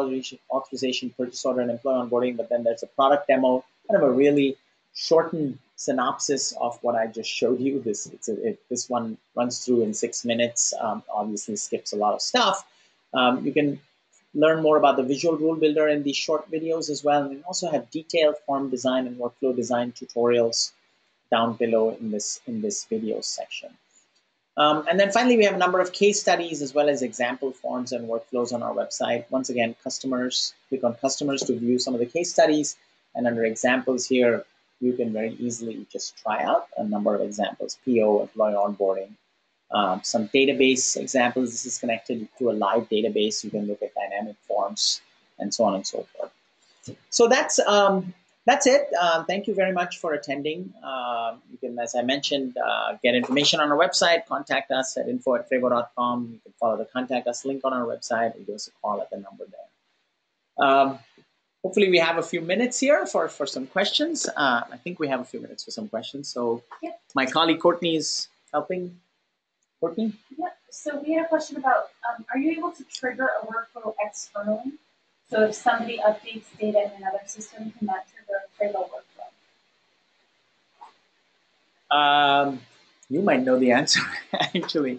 authorization, purchase order, and employee onboarding, but then there's a product demo, kind of a really shortened synopsis of what I just showed you. This it's a, it, this one runs through in six minutes, um, obviously skips a lot of stuff. Um, you can learn more about the visual rule builder in these short videos as well. And we also have detailed form design and workflow design tutorials down below in this, in this video section. Um, and then finally, we have a number of case studies as well as example forms and workflows on our website. Once again, customers, click on customers to view some of the case studies, and under examples here, you can very easily just try out a number of examples, P O, employee onboarding, um, some database examples. This is connected to a live database. You can look at dynamic forms and so on and so forth. So that's, um, that's it. Uh, thank you very much for attending. Uh, you can, as I mentioned, uh, get information on our website, contact us at info at frevvo dot com. You can follow the contact us link on our website and give us a call at the number there. Um, Hopefully we have a few minutes here for, for some questions. Uh, I think we have a few minutes for some questions. So yep. My colleague Courtney is helping. Courtney? Yep. So we had a question about, um, are you able to trigger a workflow externally? So if somebody updates data in another system, can that trigger a Frevvo workflow? Um, you might know the answer, actually.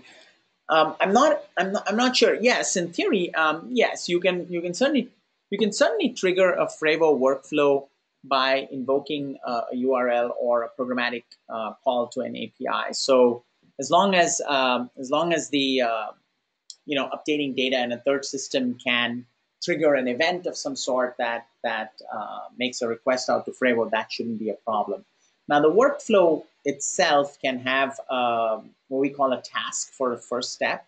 Um, I'm, not, I'm, not, I'm not sure. Yes, in theory, um, yes, you can, you can certainly You can certainly trigger a Frevvo workflow by invoking a U R L or a programmatic uh, call to an A P I. So as long as um, as long as the uh, you know updating data in a third system can trigger an event of some sort that that uh, makes a request out to Frevvo, that shouldn't be a problem. Now the workflow itself can have uh, what we call a task for a first step.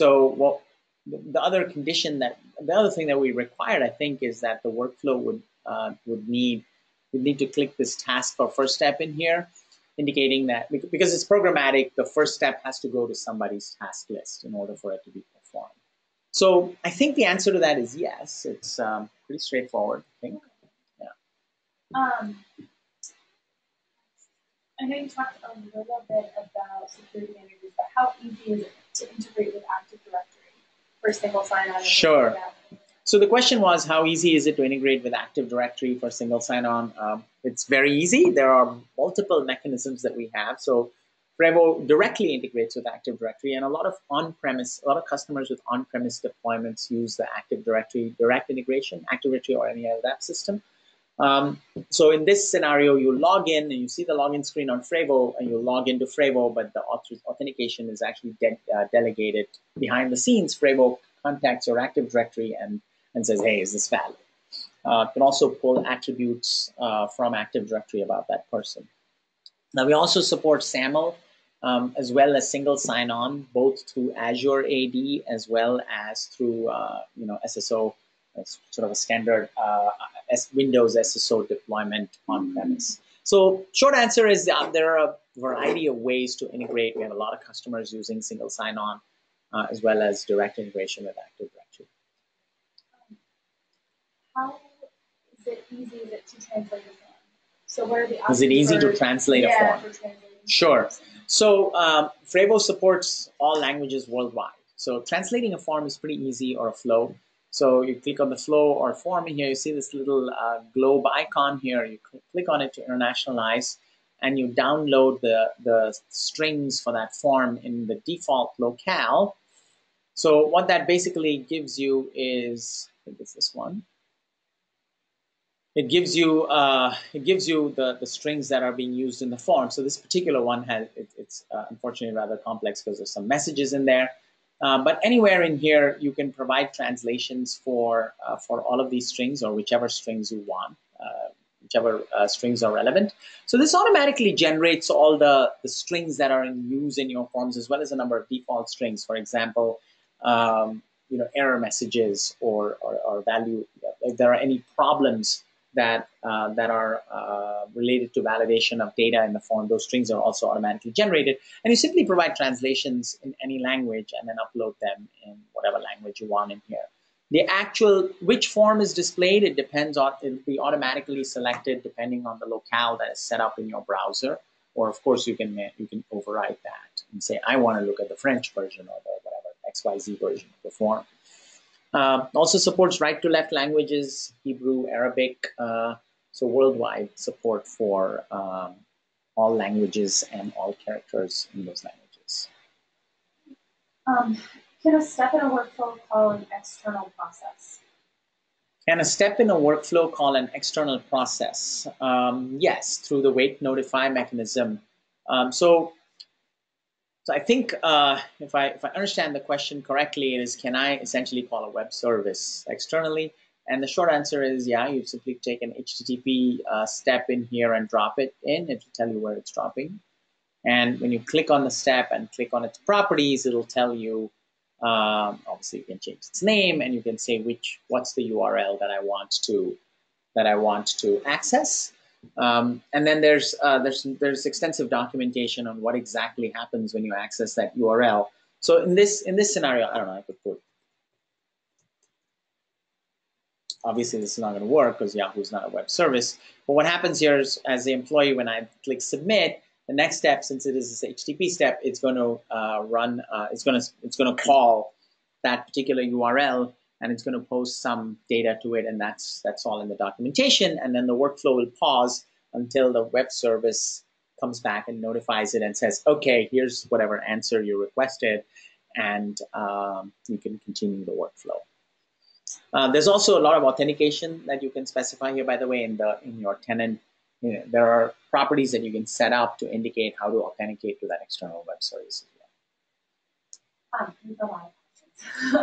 So what The other condition that, the other thing that we required, I think, is that the workflow would uh, would need would need to click this task for first step in here, indicating that because it's programmatic, the first step has to go to somebody's task list in order for it to be performed. So I think the answer to that is yes. It's um, pretty straightforward, I think. Yeah. Um, I know you talked a little bit about security managers, but how easy is it to integrate with Active Directory? Single sign-on. Sure. So the question was, how easy is it to integrate with Active Directory for single sign-on? Um, it's very easy. There are multiple mechanisms that we have. So Frevvo directly integrates with Active Directory, and a lot of on-premise, a lot of customers with on-premise deployments use the Active Directory direct integration, Active Directory or any L D A P system. Um, so in this scenario, you log in, and you see the login screen on Frevvo, and you log into Frevvo, but the authentication is actually de uh, delegated behind the scenes. Frevvo contacts your Active Directory and, and says, hey, is this valid? Uh, can also pull attributes uh, from Active Directory about that person. Now, we also support SAML, um, as well as single sign-on, both through Azure A D as well as through uh, you know, S S O. It's sort of a standard uh, Windows S S O deployment on-premise. So short answer is uh, there are a variety of ways to integrate. We have a lot of customers using single sign-on uh, as well as direct integration with Active Directory. how is it easy is it to translate a form? So what are the options? Is it easy to translate a form? Yeah, for translating. Sure. So um, Frevvo supports all languages worldwide. So translating a form is pretty easy, or a flow. So you click on the flow or form in here, you see this little uh, globe icon here. You click on it to internationalize, and you download the, the strings for that form in the default locale. So what that basically gives you is, I think it's this one. It gives you uh, it gives you the, the strings that are being used in the form. So this particular one has it, it's uh, unfortunately rather complex because there's some messages in there. Uh, but anywhere in here, you can provide translations for uh, for all of these strings, or whichever strings you want, uh, whichever uh, strings are relevant. So this automatically generates all the, the strings that are in use in your forms, as well as a number of default strings. For example, um, you know, error messages or, or, or value. If there are any problems that uh, that are uh, related to validation of data in the form, those strings are also automatically generated. And you simply provide translations in any language and then upload them in whatever language you want in here. The actual, which form is displayed, it depends on, it'll be automatically selected depending on the locale that is set up in your browser. Or of course you can, you can override that and say, I wanna look at the French version or the whatever X Y Z version of the form. Uh, also supports right-to-left languages, Hebrew, Arabic, uh, so worldwide support for um, all languages and all characters in those languages. Um, can a step in a workflow call an external process? Can a step in a workflow call an external process? Um, yes, through the wait notify mechanism. Um, so. So I think uh, if, I, if I understand the question correctly, it is, can I essentially call a web service externally? And the short answer is, yeah, you simply take an H T T P uh, step in here and drop it in. It will tell you where it's dropping. And when you click on the step and click on its properties, it'll tell you, um, obviously you can change its name, and you can say which, what's the U R L that I want to, that I want to access. Um, and then there's, uh, there's, there's extensive documentation on what exactly happens when you access that U R L. So in this, in this scenario, I don't know, I could put, obviously this is not going to work because Yahoo is not a web service. But what happens here is, as the employee, when I click submit, the next step, since it is this H T T P step, it's going to uh, run, uh, it's going to, it's going to call that particular U R L. And it's going to post some data to it, and that's that's all in the documentation. And then the workflow will pause until the web service comes back and notifies it and says, "Okay, here's whatever answer you requested," and um, you can continue the workflow. Uh, there's also a lot of authentication that you can specify here. By the way, in the in your tenant, you know, there are properties that you can set up to indicate how to authenticate to that external web service as well. Um,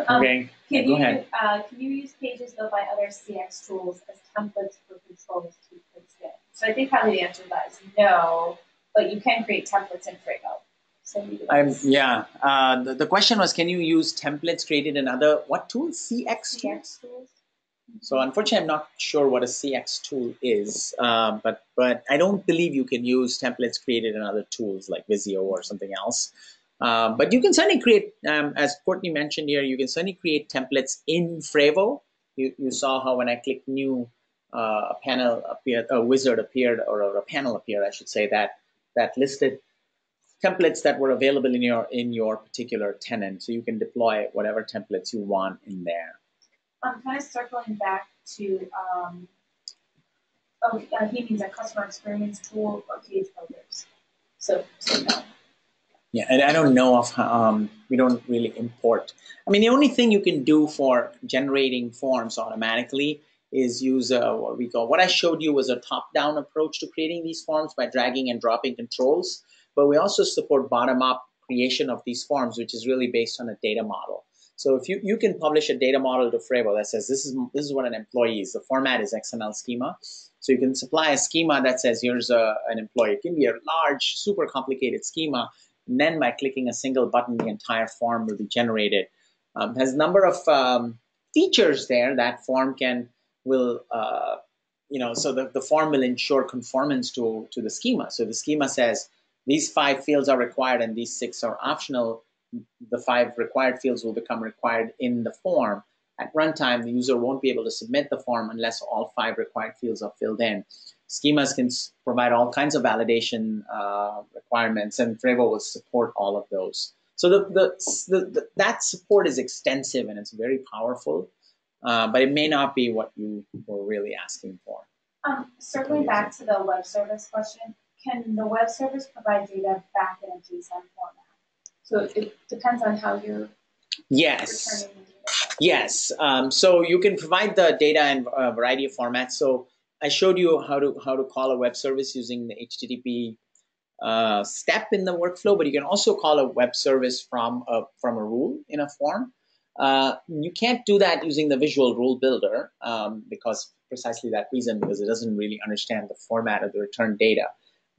um, okay. Can, yeah, you, go ahead. Uh, can you use pages built by other C X tools as templates for controls to extend? So I think probably the answer to that is no, but you can create templates in Frevvo. So I'm, yeah. Uh, the, the question was, can you use templates created in other, what tool? C X tools? C X tools. So unfortunately, I'm not sure what a C X tool is, uh, but, but I don't believe you can use templates created in other tools like Visio or something else. Uh, but you can certainly create, um, as Courtney mentioned here, you can certainly create templates in Frevvo. You, you saw how when I clicked new, uh, a panel appeared, a wizard appeared, or a panel appeared, I should say, that that listed templates that were available in your in your particular tenant. So you can deploy whatever templates you want in there. I'm kind of circling back to. Um, oh, uh, he means a customer experience tool or page builders. So, so no. Yeah, and I don't know of, um, we don't really import. I mean, the only thing you can do for generating forms automatically is use a, what we call, what I showed you was a top-down approach to creating these forms by dragging and dropping controls, but we also support bottom-up creation of these forms, which is really based on a data model. So if you, you can publish a data model to Frevvo that says, this is, this is what an employee is, the format is X M L schema. So you can supply a schema that says, here's a, an employee. It can be a large, super complicated schema. And then by clicking a single button, the entire form will be generated. Um, there's a number of um, features there that form can, will, uh, you know, so the, the form will ensure conformance to, to the schema. So the schema says these five fields are required and these six are optional. The five required fields will become required in the form. At runtime, the user won't be able to submit the form unless all five required fields are filled in. Schemas can provide all kinds of validation uh, requirements, and Frevvo will support all of those. So the, the, the, the, that support is extensive and it's very powerful, uh, but it may not be what you were really asking for. Um, circling back to the web service question, can the web service provide data back in a JSON format? So it depends on how you're yes. returning the data. Yes. Um, so you can provide the data in a variety of formats. So I showed you how to how to call a web service using the H T T P uh, step in the workflow, but you can also call a web service from a from a rule in a form. Uh, you can't do that using the visual rule builder um, because precisely that reason, because it doesn't really understand the format of the return data.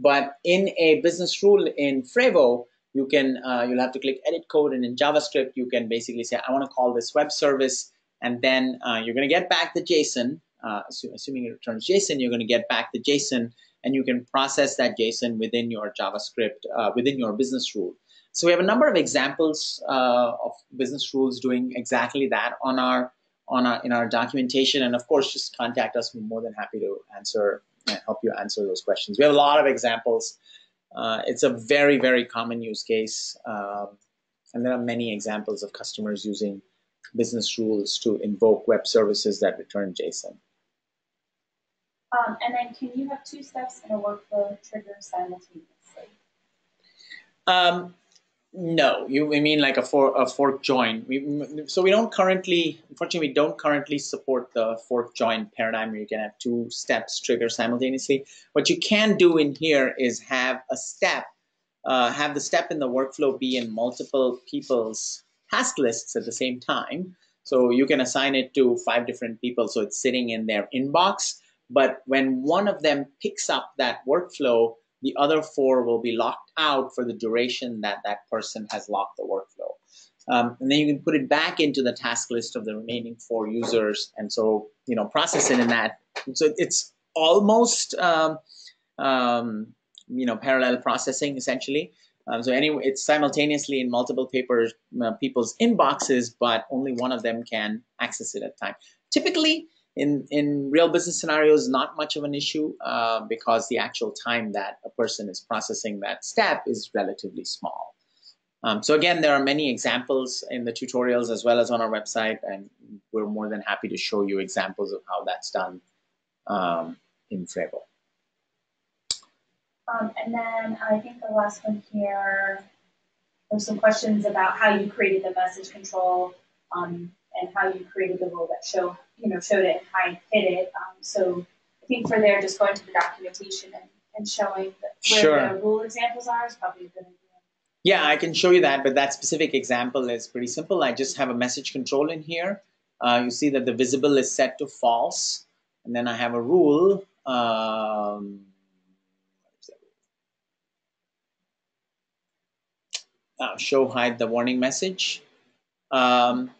But in a business rule in Frevvo, you can uh, you'll have to click edit code, and in JavaScript you can basically say I want to call this web service, and then uh, you're going to get back the JSON. Uh, assuming it returns JSON, you're going to get back the JSON, and you can process that JSON within your JavaScript, uh, within your business rule. So we have a number of examples uh, of business rules doing exactly that on our, on our in our documentation. And of course, just contact us. We're more than happy to answer and help you answer those questions. We have a lot of examples. Uh, it's a very, very common use case, um, and there are many examples of customers using business rules to invoke web services that return JSON. Um, and then can you have two steps in a workflow trigger simultaneously? Um, no, you we mean like a, for, a fork join. We, so we don't currently, unfortunately, we don't currently support the fork join paradigm where you can have two steps trigger simultaneously. What you can do in here is have a step, uh, have the step in the workflow be in multiple people's task lists at the same time. So you can assign it to five different people, so it's sitting in their inbox. But when one of them picks up that workflow, the other four will be locked out for the duration that that person has locked the workflow. Um, and then you can put it back into the task list of the remaining four users, and so, you know, process it in that. So it's almost, um, um, you know, parallel processing essentially. Um, so anyway, it's simultaneously in multiple papers, uh, people's inboxes, but only one of them can access it at a time. Typically, In, in real business scenarios, not much of an issue uh, because the actual time that a person is processing that step is relatively small. Um, so again, there are many examples in the tutorials as well as on our website, and we're more than happy to show you examples of how that's done um, in Frevvo. Um, and then I think the last one here, there's some questions about how you created the message control um, and how you created the rule that show, you know, showed it and hide, hid it. Um, so I think for there, just going to the documentation and, and showing the, where sure. the rule examples are is probably a good idea. Yeah, I can show you that, but that specific example is pretty simple. I just have a message control in here. Uh, you see that the visible is set to false, and then I have a rule. Um, uh, show hide the warning message. Um,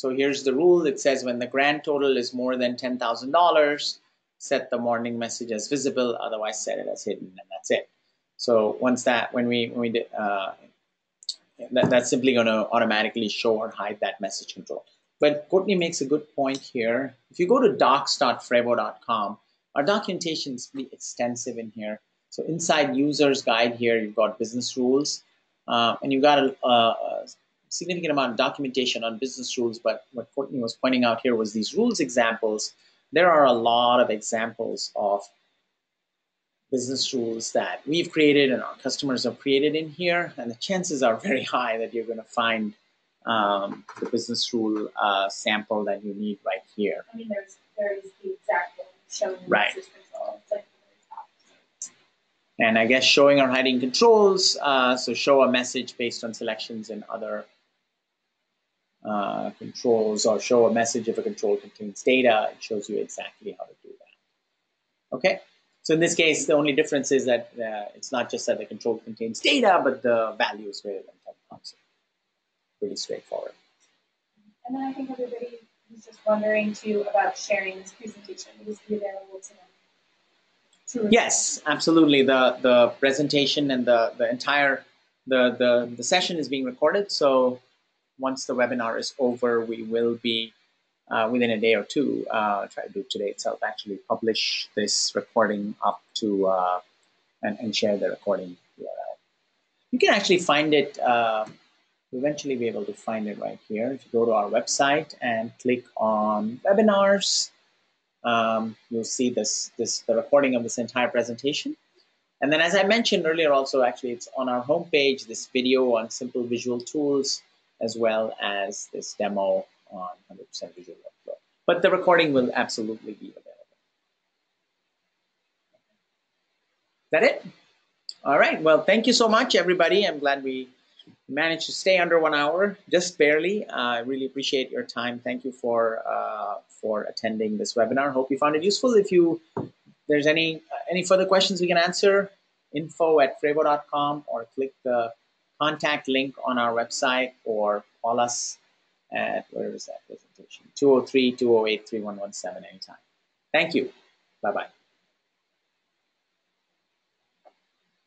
So here's the rule. It says when the grand total is more than ten thousand dollars, set the warning message as visible, otherwise set it as hidden, and that's it. So once that, when we, when we did, uh, that, that's simply gonna automatically show or hide that message control. But Courtney makes a good point here. If you go to docs dot frevvo dot com, our documentation is pretty extensive in here. So inside user's guide here, you've got business rules, uh, and you've got a, a, a significant amount of documentation on business rules, but what Courtney was pointing out here was these rules examples. There are a lot of examples of business rules that we've created and our customers have created in here, and the chances are very high that you're going to find um, the business rule uh, sample that you need right here. I mean, there's, there is the exact showing right. the control. Like and I guess showing or hiding controls, uh, so show a message based on selections and other Uh, controls, or show a message if a control contains data. It shows you exactly how to do that. Okay, so in this case, the only difference is that uh, it's not just that the control contains data, but the value is greater than ten thousand. Pretty straightforward. And then I think everybody was just wondering too about sharing this presentation. Will this be available to them? Yes, absolutely. The the presentation and the the entire the the the session is being recorded, so. Once the webinar is over, we will be uh, within a day or two, uh, try to do today itself, actually publish this recording up to uh, and, and share the recording U R L. You can actually find it, uh, eventually be able to find it right here. If you go to our website and click on webinars, um, you'll see this, this the recording of this entire presentation. And then as I mentioned earlier also, actually it's on our homepage, this video on simple visual tools, as well as this demo on one hundred percent visual workflow. But the recording will absolutely be available. Is that it? All right, well, thank you so much, everybody. I'm glad we managed to stay under one hour, just barely. Uh, I really appreciate your time. Thank you for, uh, for attending this webinar. Hope you found it useful. If you there's any uh, any further questions we can answer, info at frevvo dot com, or click the contact link on our website, or call us at, where is that presentation? two oh three, two oh eight, three one one seven anytime. Thank you. Bye-bye.